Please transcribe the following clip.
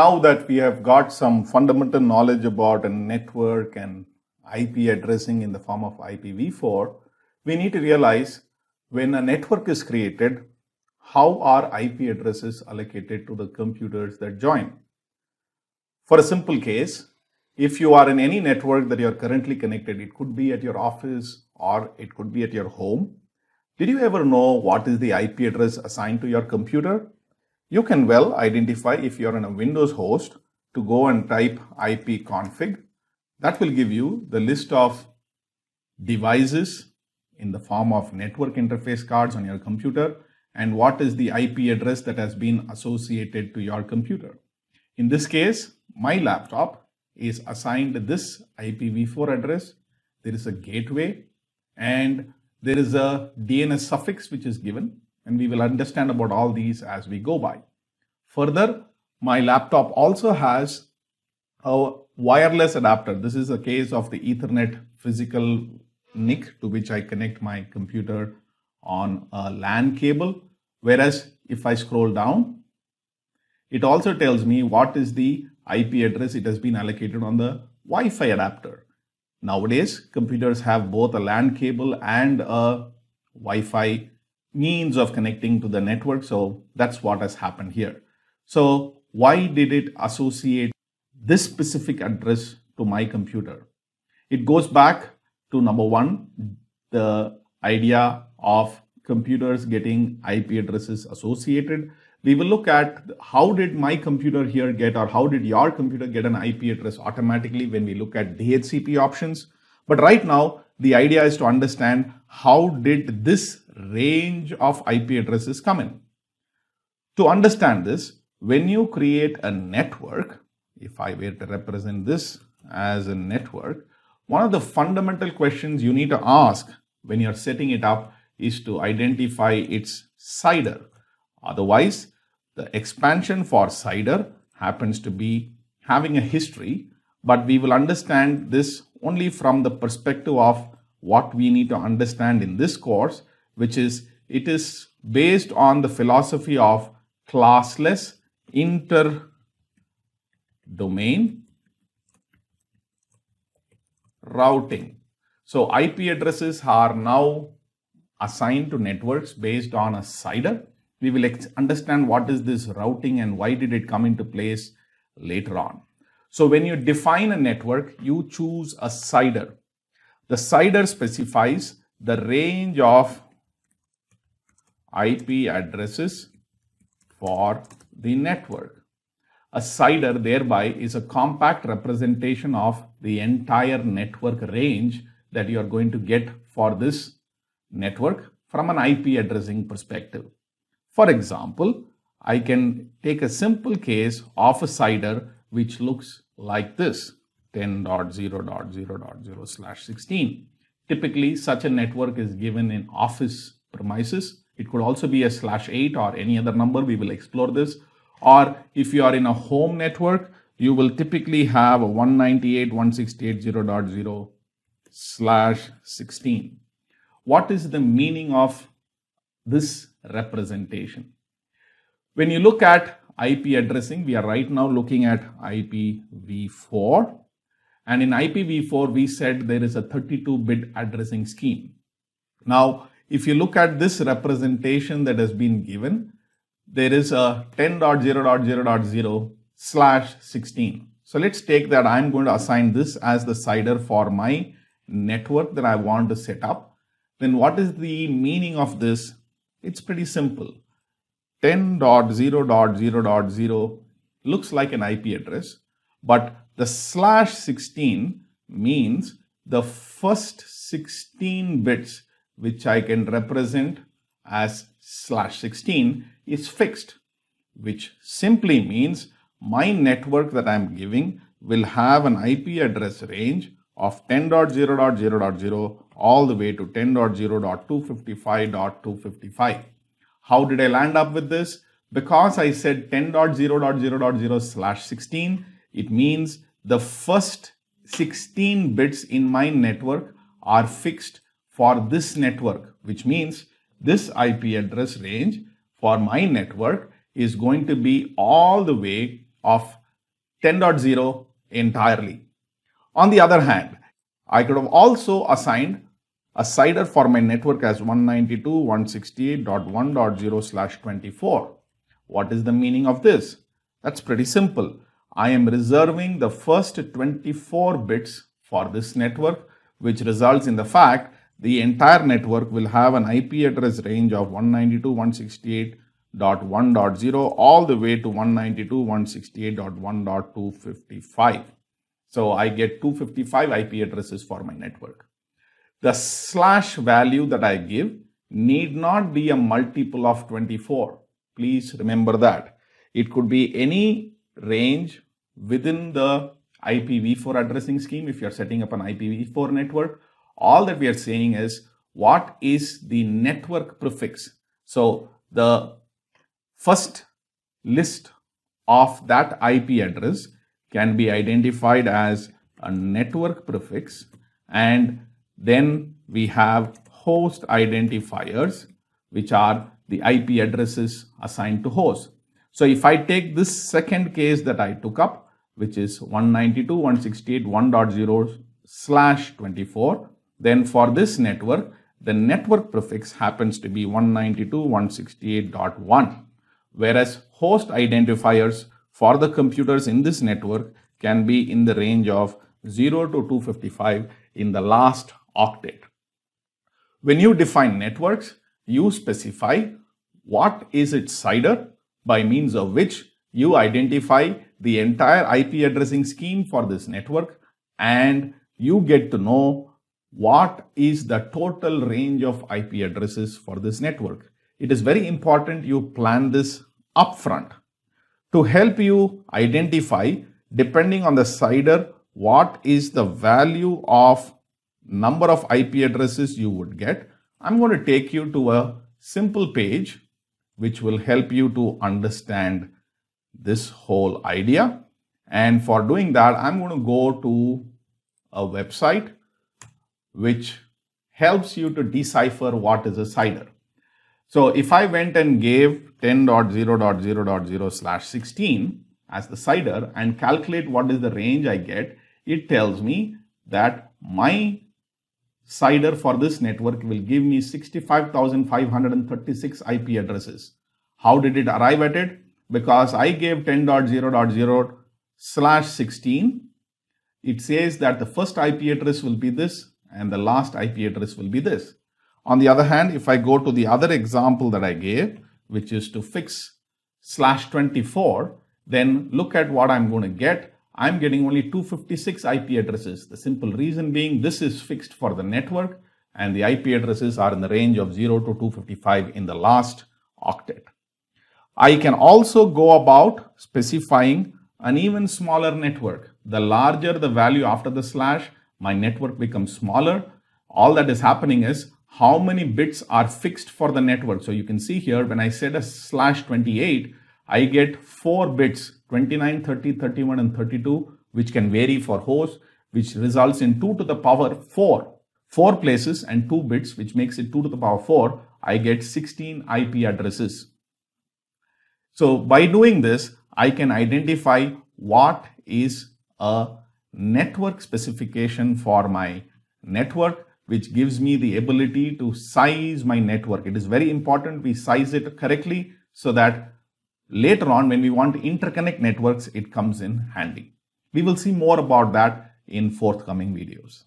now that we have got some fundamental knowledge about a network and IP addressing in the form of IPv4, we need to realize when a network is created, how are IP addresses allocated to the computers that join? For a simple case, if you are in any network that you are currently connected, it could be at your office or it could be at your home. Did you ever know what is the IP address assigned to your computer? You can well identify if you are in a Windows host to go and type ipconfig. That will give you the list of devices in the form of network interface cards on your computer and what is the IP address that has been associated to your computer. In this case, my laptop is assigned this IPv4 address. There is a gateway and there is a DNS suffix which is given, and we will understand about all these as we go by. Further, my laptop also has a wireless adapter. This is a case of the Ethernet physical NIC to which I connect my computer on a LAN cable. Whereas if I scroll down, it also tells me what is the IP address it has been allocated on the Wi-Fi adapter. Nowadays, computers have both a LAN cable and a Wi-Fi means of connecting to the network. So that's what has happened here. So why did it associate this specific address to my computer? It goes back to number one, the idea of computers getting IP addresses associated. We will look at how did my computer here get, or how did your computer get an IP address automatically when we look at DHCP options. But right now, the idea is to understand how did this range of IP addresses come in. To understand this, when you create a network, if I were to represent this as a network, one of the fundamental questions you need to ask when you're setting it up is to identify its CIDR. Otherwise, the expansion for CIDR happens to be having a history, but we will understand this only from the perspective of what we need to understand in this course, which is it is based on the philosophy of classless inter-domain routing. So IP addresses are now assigned to networks based on a CIDR. We will understand what is this routing and why did it come into place later on. So when you define a network, you choose a CIDR. The CIDR specifies the range of IP addresses for the network. A CIDR thereby is a compact representation of the entire network range that you are going to get for this network from an IP addressing perspective. For example, I can take a simple case of a CIDR which looks like this, 10.0.0.0/16. Typically, such a network is given in office premises. It could also be a /8 or any other number. We will explore this. Or if you are in a home network, you will typically have a 198.168.0.0/16. What is the meaning of this representation? When you look at IP addressing, we are right now looking at IPv4, and in IPv4 we said there is a 32-bit addressing scheme. Now if you look at this representation that has been given, there is a 10.0.0.0/16. So let's take that I'm going to assign this as the CIDR for my network that I want to set up. Then what is the meaning of this? It's pretty simple. 10.0.0.0 looks like an IP address, but the /16 means the first 16 bits, which I can represent as /16, is fixed, which simply means my network that I'm giving will have an IP address range of 10.0.0.0 all the way to 10.0.255.255. How did I land up with this? Because I said 10.0.0.0/16, it means the first 16 bits in my network are fixed for this network, which means this IP address range for my network is going to be all the way of 10.0 entirely. On the other hand, I could have also assigned a CIDR for my network as 192.168.1.0/24. What is the meaning of this? That's pretty simple. I am reserving the first 24 bits for this network, which results in the fact the entire network will have an IP address range of 192.168.1.0 all the way to 192.168.1.255. So I get 255 IP addresses for my network. The slash value that I give need not be a multiple of 24. Please remember that. It could be any range within the IPv4 addressing scheme if you are setting up an IPv4 network. All that we are saying is what is the network prefix. So the first list of that IP address can be identified as a network prefix, and then we have host identifiers, which are the IP addresses assigned to hosts. So if I take this second case that I took up, which is 192.168.1.0/24, then for this network, the network prefix happens to be 192.168.1, whereas host identifiers for the computers in this network can be in the range of 0 to 255 in the last octet. When you define networks, you specify what is its CIDR, by means of which you identify the entire IP addressing scheme for this network, and you get to know what is the total range of IP addresses for this network. It is very important you plan this upfront. To help you identify, depending on the CIDR, what is the value of number of IP addresses you would get, I'm going to take you to a simple page which will help you to understand this whole idea. And for doing that, I'm going to go to a website which helps you to decipher what is a CIDR. So if I went and gave 10.0.0.0/16 as the CIDR and calculate what is the range I get, it tells me that my CIDR for this network will give me 65,536 IP addresses. How did it arrive at it? Because I gave 10.0.0/16, it says that the first IP address will be this and the last IP address will be this. On the other hand, if I go to the other example that I gave, which is to fix /24, then look at what I'm going to get. I'm getting only 256 IP addresses. The simple reason being this is fixed for the network and the IP addresses are in the range of 0 to 255 in the last octet. I can also go about specifying an even smaller network. The larger the value after the slash, my network becomes smaller. All that is happening is how many bits are fixed for the network. So you can see here, when I set a /28, I get 4 bits, 29, 30, 31, and 32, which can vary for hosts, which results in 2 to the power 4. 4 places and 2 bits, which makes it 2 to the power 4. I get 16 IP addresses. So by doing this, I can identify what is a network specification for my network, which gives me the ability to size my network. It is very important we size it correctly so that later on when we want to interconnect networks, it comes in handy. We will see more about that in forthcoming videos.